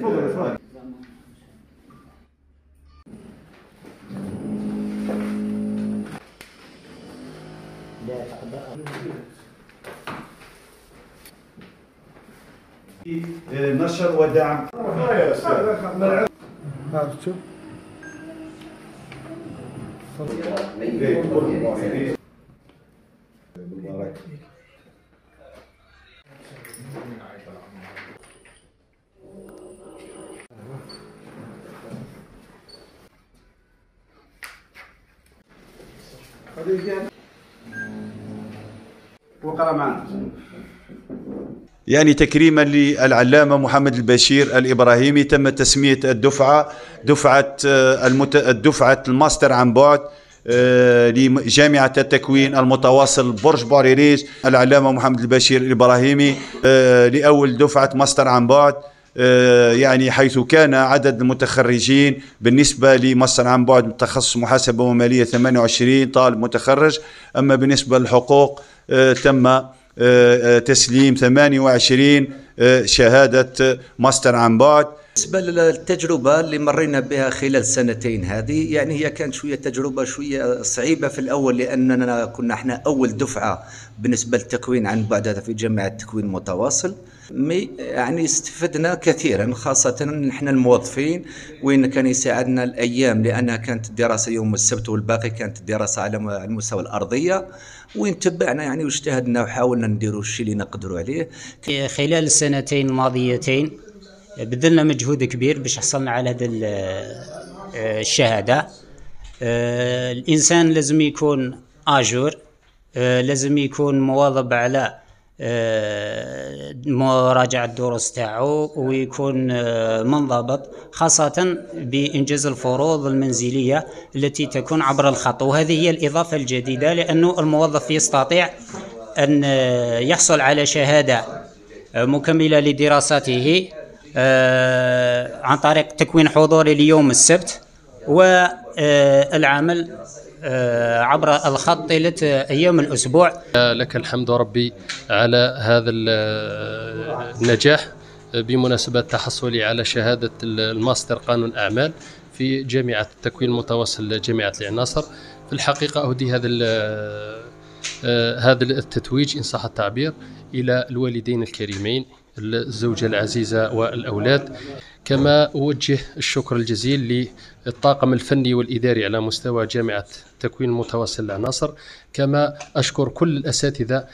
تفضل. نشر ودعم. وقرأ معنا يعني تكريما للعلامة محمد البشير الإبراهيمي تم تسمية الدفعة دفعة الماستر عن بعد لجامعة التكوين المتواصل برج بوعريريج. العلامة محمد البشير الإبراهيمي لأول دفعة ماستر عن بعد، يعني حيث كان عدد المتخرجين بالنسبة لماستر عن بعد تخصص محاسبة ومالية 28 طالب متخرج، أما بالنسبة للحقوق تم تسليم 28 شهادة ماستر عن بعد. بالنسبة للتجربة اللي مرينا بها خلال سنتين هذه، يعني هي كانت شوية تجربة شوية صعيبة في الأول، لأننا كنا احنا أول دفعة بالنسبة للتكوين عن بعد هذا في جامعة التكوين المتواصل، يعني استفدنا كثيرا، خاصة نحن الموظفين وين كان يساعدنا الأيام، لأنها كانت الدراسة يوم السبت والباقي كانت الدراسة على المستوى الأرضية، وين تبعنا يعني واجتهدنا وحاولنا نديروا الشيء اللي نقدروا عليه. خلال السنتين الماضيتين بذلنا مجهود كبير باش حصلنا على هذه الشهادة. الإنسان لازم يكون آجور، لازم يكون مواظب على مراجعة الدروس تاعو، ويكون منضبط خاصة بإنجاز الفروض المنزلية التي تكون عبر الخط، وهذه هي الإضافة الجديدة، لأنه الموظف يستطيع أن يحصل على شهادة مكملة لدراساته عن طريق تكوين حضوري ليوم السبت والعمل عبر الخط طيلة أيام الأسبوع. لك الحمد ربي على هذا النجاح بمناسبة تحصلي على شهادة الماستر قانون أعمال في جامعة التكوين المتواصل جامعة العناصر. في الحقيقة أهدي هذا التتويج إن صح التعبير إلى الوالدين الكريمين، الزوجة العزيزة والأولاد، كما أوجه الشكر الجزيل للطاقم الفني والإداري على مستوى جامعة التكوين المتواصل العناصر، كما أشكر كل الأساتذة